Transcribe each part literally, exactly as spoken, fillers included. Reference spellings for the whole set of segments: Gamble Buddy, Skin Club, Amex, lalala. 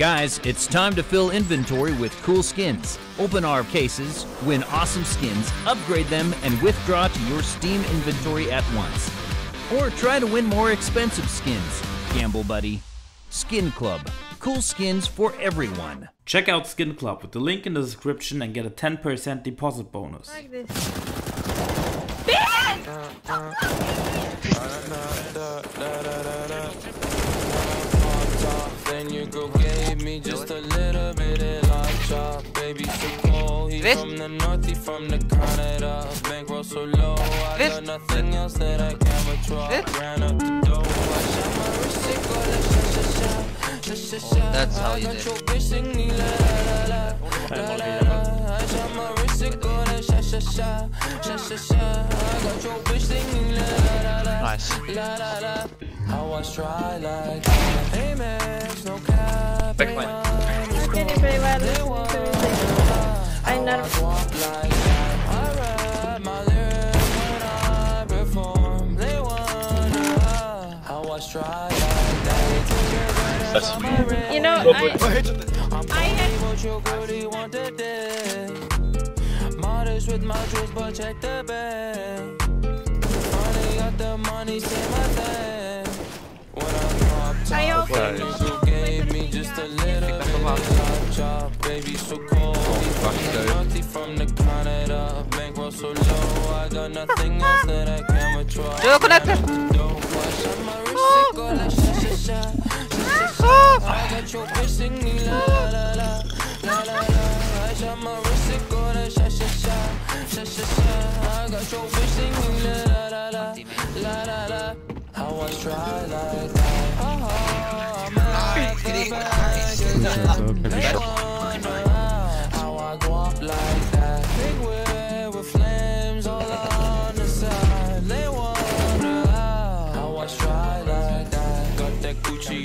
Guys, it's time to fill inventory with cool skins. Open our cases, win awesome skins, upgrade them, and withdraw to your Steam inventory at once. Or try to win more expensive skins. Gamble Buddy. Skin Club. Cool skins for everyone. Check out Skin Club with the link in the description and get a ten percent deposit bonus. Like this. Ben! Just a little bit of life chop, baby, so cold. He's from the north, he's from the Canada. Bankroll so low, I got nothing else that I can withdraw. Ran up the door, I shot my wrist, it go like sha sha sha. That's how you did. I shot my wrist, it go like sha sha sha sha sha. I got your wish singing la la la. Nice. La la la. I was try like Amex, no cap. Back line. I'm getting very well. I'm not. That's me. You know, I, I had. Modest with my juice, but check the bag. Money got the money, say my thing. I also. Just a little bit of chop, baby, so cold. He's from the Canada. Bankroll so low, I got nothing else that I can withdraw. Don't wash up my wrist, go like sha sha sha. I got your bitch singing la la la la la. I shot my wrist, go like sha sha sha sha sha. I got your bitch singing la la la la la la. I was try like that.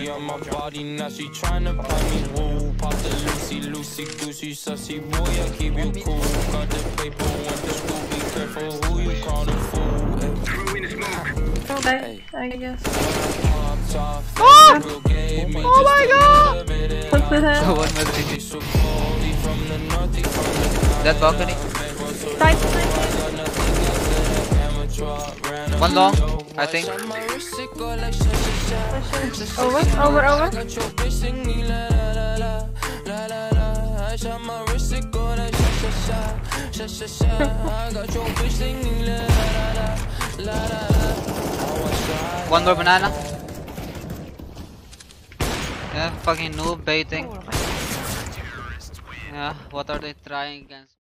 On my body now, she tryna buy me woo. Pop the Lucy, Lucy, Goosey, sussy boy. I keep you cool. Got the paper, went to school. Be careful who you call the fool. Threw in the smoke. Go back, I guess. Oh! Oh my god! What's with her? That balcony. Side, side. One long, I think. Over, over, over. One more banana. Yeah, fucking noob baiting. Yeah, what are they trying against?